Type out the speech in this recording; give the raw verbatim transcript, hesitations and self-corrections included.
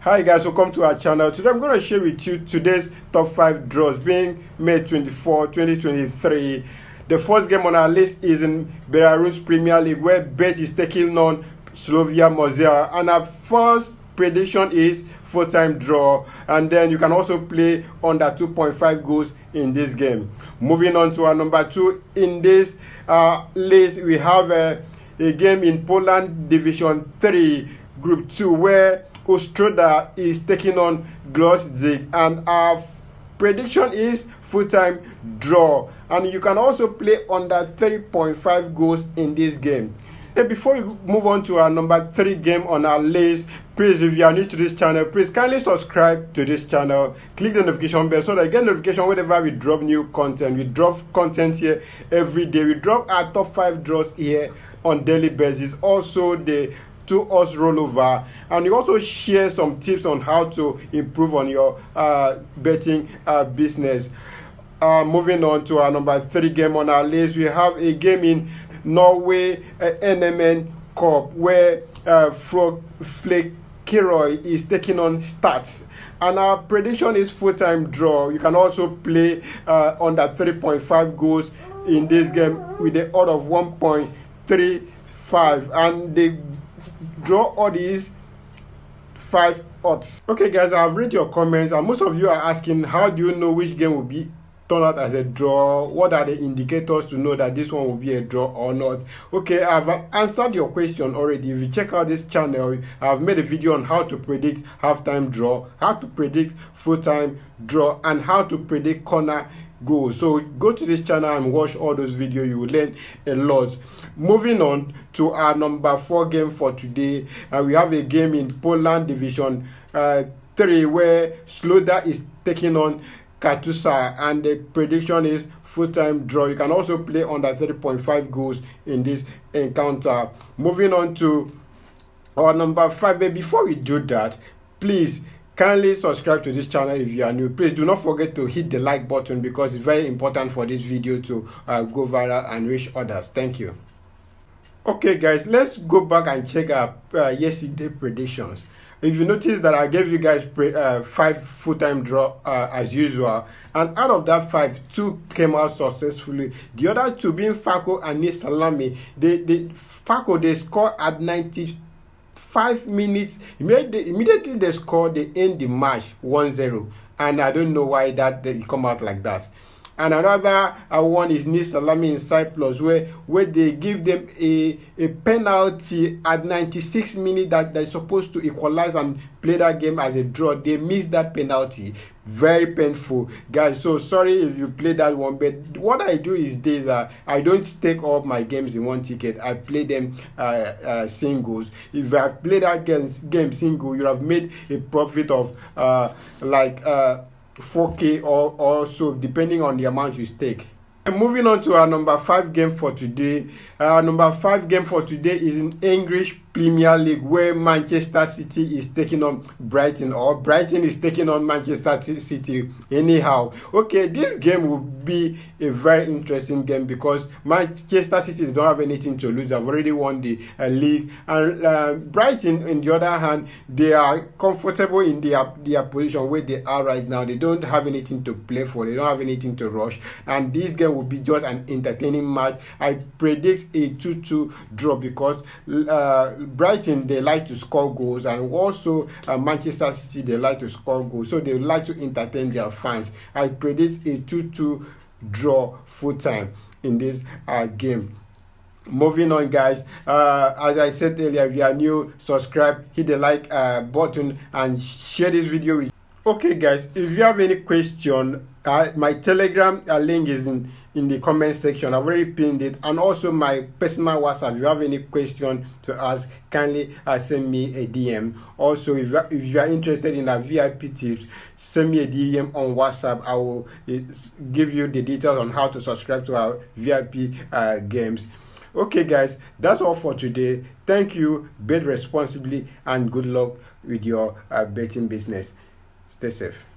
Hi guys, welcome to our channel. Today I'm going to share with you today's top five draws being May twenty-fourth, twenty twenty-three. The first game on our list is in Belarus Premier League where BATE is taking on Slavia Mozyr, and our first prediction is full-time draw, and then you can also play under two point five goals in this game. Moving on to our number two in this uh, list, we have a, a game in Poland Division three Group two where Ustroda is taking on Gloss D, and our prediction is full-time draw, and you can also play under three point five goals in this game. And before we move on to our number three game on our list, please, if you are new to this channel, please kindly subscribe to this channel, click the notification bell so that you get notification whenever we drop new content. We drop content here every day. We drop our top five draws here on daily basis, also the to us rollover, and you also share some tips on how to improve on your uh, betting uh, business. Uh, moving on to our number three game on our list, we have a game in Norway uh, N M N Cup where uh, Frog Flake Kiroi is taking on stats, and our prediction is full-time draw. You can also play uh, under three point five goals in this game with the odd of one point three five, and the draw all these five odds. Okay guys, I've read your comments, and most of you are asking, how do you know which game will be turned out as a draw? What are the indicators to know that this one will be a draw or not? Okay, I've answered your question already. If you check out this channel, I've made a video on how to predict halftime draw, how to predict full-time draw, and how to predict corner goal. So go to this channel and watch all those videos. You will learn a lot. Moving on to our number four game for today, and uh, we have a game in Poland Division uh, three where Sloda is taking on Katusa, and the prediction is full-time draw. You can also play under three point five goals in this encounter. Moving on to our number five, but before we do that, please kindly subscribe to this channel if you are new. Please do not forget to hit the like button because it's very important for this video to uh, go viral and reach others. Thank you. Okay guys, let's go back and check our uh, yesterday predictions. If you notice that I gave you guys pre uh, five full-time draw uh, as usual, and out of that five, two came out successfully. The other two being Fako and Nisalami, they, they, Fako, they scored at ninety-two five minutes. Immediately they score, they end the match one zero, and I don't know why that they come out like that. And another one is Nisalami in Cyprus where where they give them a a penalty at ninety-six minutes that they're supposed to equalize and play that game as a draw. They missed that penalty. Very painful guys, so sorry if you play that one, but what I do is this: uh, I don't take all my games in one ticket. I play them uh, uh, singles. If I play that game, game single, you have made a profit of uh, like uh, four K or, or so, depending on the amount you stake. And moving on to our number five game for today, our number five game for today is in English Premier League where Manchester City is taking on Brighton, or Brighton is taking on Manchester City anyhow. Okay, this game will be a very interesting game because Manchester City don't have anything to lose. They've already won the uh, league, and uh, Brighton on the other hand, they are comfortable in their, their position where they are right now. They don't have anything to play for. They don't have anything to rush, and this game will be just an entertaining match. I predict a two two draw because uh, Brighton, they like to score goals, and also uh, Manchester City, they like to score goals, so they like to entertain their fans. I predict a two two draw full-time in this uh, game. Moving on guys, uh, as I said earlier, if you are new, subscribe, hit the like uh, button, and share this video with. Okay guys, if you have any question, uh, my Telegram uh, link is in in the comment section. I've already pinned it, and also my personal WhatsApp. If you have any question to ask, kindly uh, send me a D M. Also, if you, if you are interested in our V I P tips, send me a D M on WhatsApp. I will uh, give you the details on how to subscribe to our V I P uh, games. Okay guys, that's all for today. Thank you. Bet responsibly, and good luck with your uh, betting business. Stay safe.